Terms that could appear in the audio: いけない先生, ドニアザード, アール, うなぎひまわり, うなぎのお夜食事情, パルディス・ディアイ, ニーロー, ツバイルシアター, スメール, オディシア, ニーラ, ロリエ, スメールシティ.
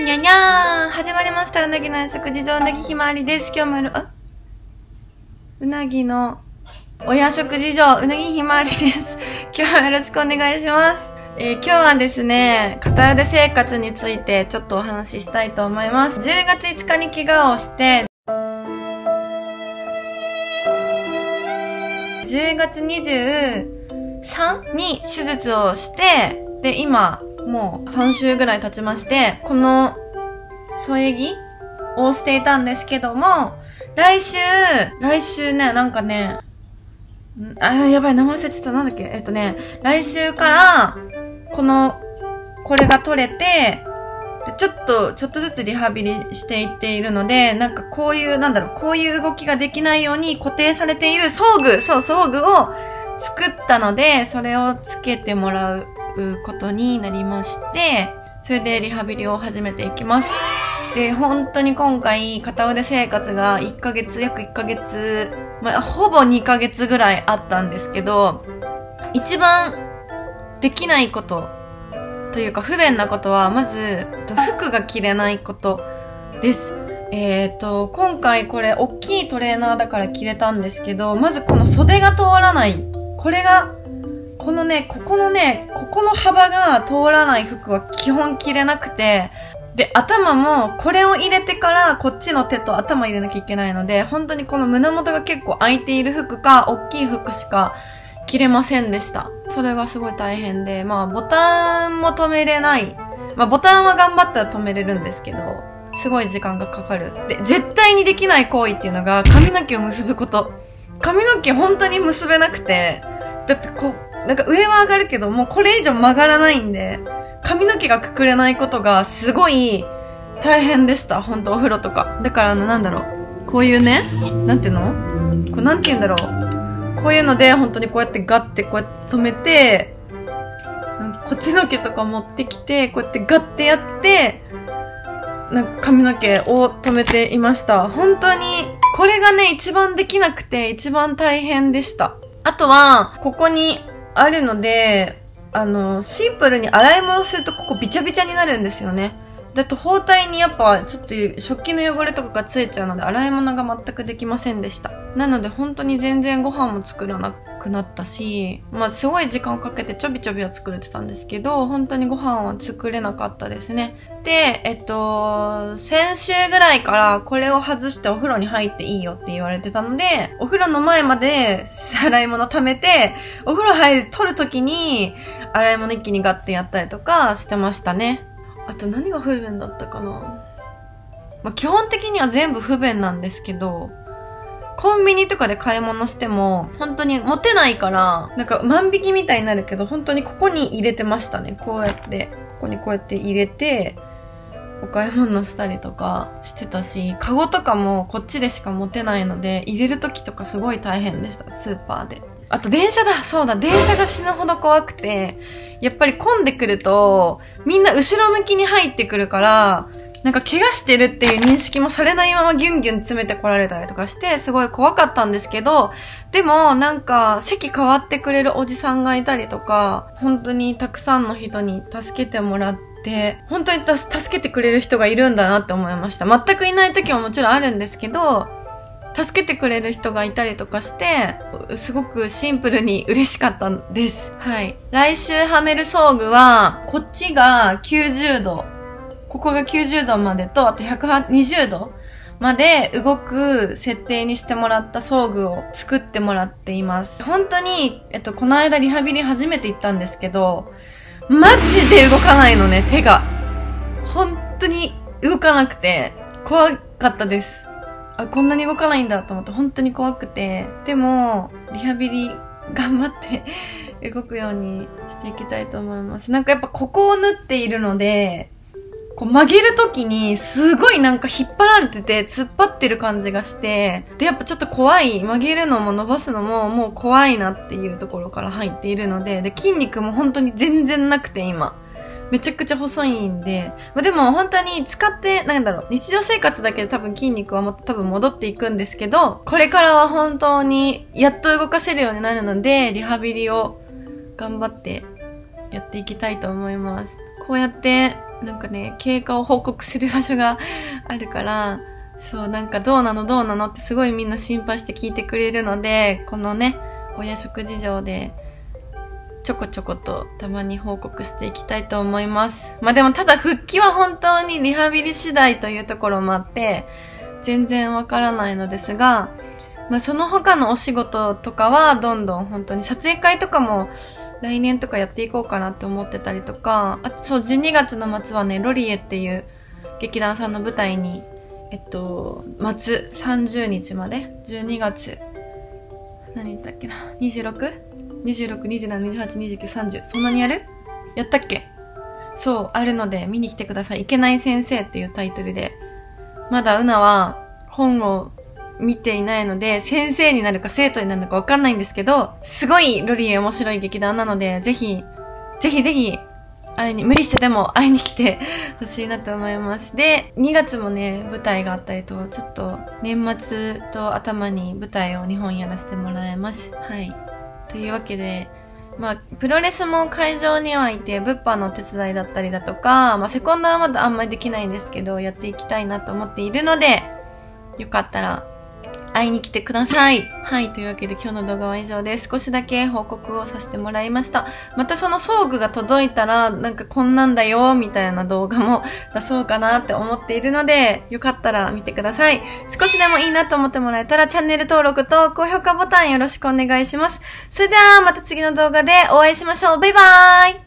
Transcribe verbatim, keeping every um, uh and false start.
にゃんにゃにゃーん、始まりました。うなぎの食事場、うなぎひまわりです。今日もやる、あ、うなぎの親食事場、うなぎひまわりです。今日はよろしくお願いします。えー、今日はですね、片腕生活についてちょっとお話ししたいと思います。じゅうがついつかに怪我をして、じゅうがつにじゅうさんにちに手術をして、で、今、もうさんしゅうぐらい経ちまして、この添え木をしていたんですけども、来週、来週ね、なんかね、あ、やばい、名前忘れてた、なんだっけ、えっとね、来週から、この、これが取れて、ちょっと、ちょっとずつリハビリしていっているので、なんかこういう、なんだろう、こういう動きができないように固定されている装具、そう、装具を作ったので、それをつけてもらうことになりまして、それでリハビリを始めていきます。で、本当に今回、片腕生活がいっかげつ、約いっかげつ、まあ、ほぼにかげつぐらいあったんですけど、一番できないことというか不便なことは、まず、服が着れないことです。えっと、今回これ、大きいトレーナーだから着れたんですけど、まずこの袖が通らない。これが、このね、ここのね、ここの幅が通らない服は基本着れなくて、で、頭もこれを入れてからこっちの手と頭入れなきゃいけないので、本当にこの胸元が結構空いている服か、大きい服しか着れませんでした。それがすごい大変で、まあ、ボタンも止めれない。まあ、ボタンは頑張ったら止めれるんですけど、すごい時間がかかる。で、絶対にできない行為っていうのが髪の毛を結ぶこと。髪の毛本当に結べなくて、だってこう、なんか上は上がるけど、もうこれ以上曲がらないんで、髪の毛がくくれないことがすごい大変でした。ほんとお風呂とか。だからあの、なんだろう。こういうね、なんていうのこうなんていうんだろう。こういうので、本当にこうやってガッてこうやって止めて、こっちの毛とか持ってきて、こうやってガッてやって、なんか髪の毛を止めていました。本当に、これがね、一番できなくて、一番大変でした。あとは、ここに、あるので、あの、シンプルに洗い物するとここびちゃびちゃになるんですよね。だと包帯にやっぱちょっと食器の汚れとかがついちゃうので洗い物が全くできませんでした。なので本当に全然ご飯も作らなくなったし、まあすごい時間をかけてちょびちょびは作れてたんですけど、本当にご飯は作れなかったですね。で、えっと、先週ぐらいからこれを外してお風呂に入っていいよって言われてたので、お風呂の前まで洗い物溜めて、お風呂入る、取る時に洗い物一気にガッてやったりとかしてましたね。あと何が不便だったかな、まあ、基本的には全部不便なんですけど、コンビニとかで買い物しても、本当に持てないから、なんか万引きみたいになるけど、本当にここに入れてましたね。こうやって、ここにこうやって入れて、お買い物したりとかしてたし、カゴとかもこっちでしか持てないので、入れる時とかすごい大変でした、スーパーで。あと電車だ、そうだ、電車が死ぬほど怖くて、やっぱり混んでくると、みんな後ろ向きに入ってくるから、なんか怪我してるっていう認識もされないままギュンギュン詰めてこられたりとかして、すごい怖かったんですけど、でもなんか席変わってくれるおじさんがいたりとか、本当にたくさんの人に助けてもらって、本当にた助けてくれる人がいるんだなって思いました。全くいない時ももちろんあるんですけど、助けてくれる人がいたりとかして、すごくシンプルに嬉しかったんです。はい。来週はめる装具は、こっちがきゅうじゅうど、ここがきゅうじゅうどまでと、あとひゃくにじゅうどまで動く設定にしてもらった装具を作ってもらっています。本当に、えっと、この間リハビリ初めて行ったんですけど、マジで動かないのね、手が。本当に動かなくて、怖かったです。あ、こんなに動かないんだと思って本当に怖くて。でも、リハビリ頑張って動くようにしていきたいと思います。なんかやっぱここを縫っているので、こう曲げるときにすごいなんか引っ張られてて突っ張ってる感じがして、で、やっぱちょっと怖い。曲げるのも伸ばすのももう怖いなっていうところから入っているので、で、筋肉も本当に全然なくて今。めちゃくちゃ細いんで。まあ、でも本当に使って、なんだろう、日常生活だけで多分筋肉はもっと多分戻っていくんですけど、これからは本当にやっと動かせるようになるので、リハビリを頑張ってやっていきたいと思います。こうやってなんかね、経過を報告する場所があるから、そう、なんかどうなのどうなのってすごいみんな心配して聞いてくれるので、このね、お夜食事情で、ちょこちょことたまに報告していきたいと思います。まあでもただ復帰は本当にリハビリ次第というところもあって、全然わからないのですが、まあその他のお仕事とかはどんどん本当に撮影会とかも来年とかやっていこうかなって思ってたりとか、あとそう、じゅうにがつの末はね、ロリエっていう劇団さんの舞台に、えっと、末さんじゅうにちまで、じゅうにがつ、何日だっけな、にじゅうろく、にじゅうろく、にじゅうなな、にじゅうはち、にじゅうきゅう、さんじゅう。そんなにやる？やったっけ？そう、あるので見に来てください。いけない先生っていうタイトルで。まだうなは本を見ていないので、先生になるか生徒になるのかわかんないんですけど、すごいロリエ面白い劇団なので、ぜひ、ぜひぜひ、会いに、無理してでも会いに来てほしいなと思います。で、にがつもね、舞台があったりと、ちょっと年末と頭に舞台をにほんやらせてもらいます。はい。というわけで、まあ、プロレスも会場にはいて、物販のお手伝いだったりだとか、まあ、セコンドはまだあんまりできないんですけど、やっていきたいなと思っているので、よかったら、会いに来てください。はい、というわけで今日の動画は以上です。少しだけ報告をさせてもらいました。またその装具が届いたら、なんかこんなんだよ、みたいな動画も出そうかなって思っているので、よかったら見てください。少しでもいいなと思ってもらえたら、チャンネル登録と高評価ボタンよろしくお願いします。それではまた次の動画でお会いしましょう。バイバーイ。